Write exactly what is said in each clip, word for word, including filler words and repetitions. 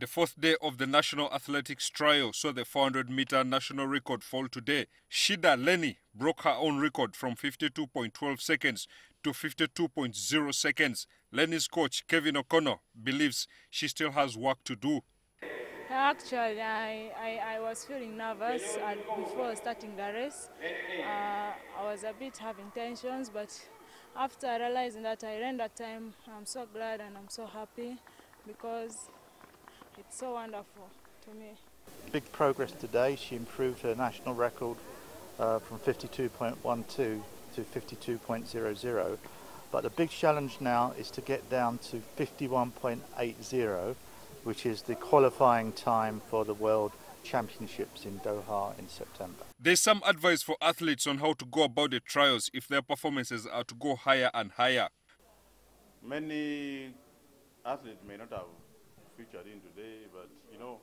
the fourth day of the National Athletics Trial saw the four hundred meter national record fall today. Shida Lenny broke her own record from fifty-two point one two seconds to fifty-two point zero seconds. Lenny's coach, Kevin O'Connor, believes she still has work to do. Actually, I, I, I was feeling nervous and before starting the race. Uh, I was a bit having tensions, but after I realized that I ran that time, I'm so glad and I'm so happy because it's so wonderful to me. Big progress today. She improved her national record uh, from fifty-two point one two to fifty-two point zero zero. But the big challenge now is to get down to fifty-one point eight zero. which is the qualifying time for the World Championships in Doha in September. There's some advice for athletes on how to go about the trials if their performances are to go higher and higher. Many athletes may not have featured in today, but you know,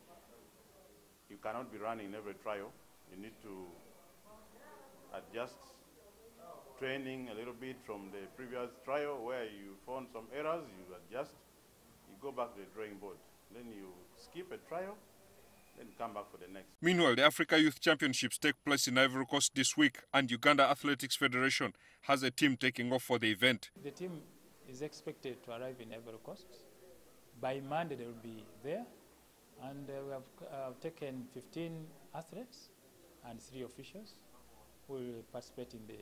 you cannot be running every trial. You need to adjust training a little bit from the previous trial where you found some errors, you adjust, you go back to the drawing board. Then you skip a trial, then come back for the next. Meanwhile, the Africa Youth Championships take place in Ivory Coast this week, and Uganda Athletics Federation has a team taking off for the event. The team is expected to arrive in Ivory Coast. By Monday, they will be there, and uh, we have uh, taken fifteen athletes and three officials who will participate in the,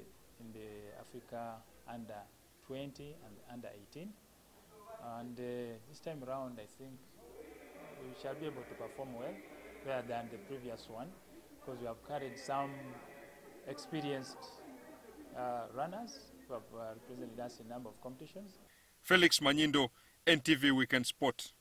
in the Africa under twenty and under eighteen. And uh, this time around, I think, we shall be able to perform well, better than the previous one, because we have carried some experienced uh, runners who have uh, represented us in a number of competitions. Felix Manyindo, N T V Weekend Sport.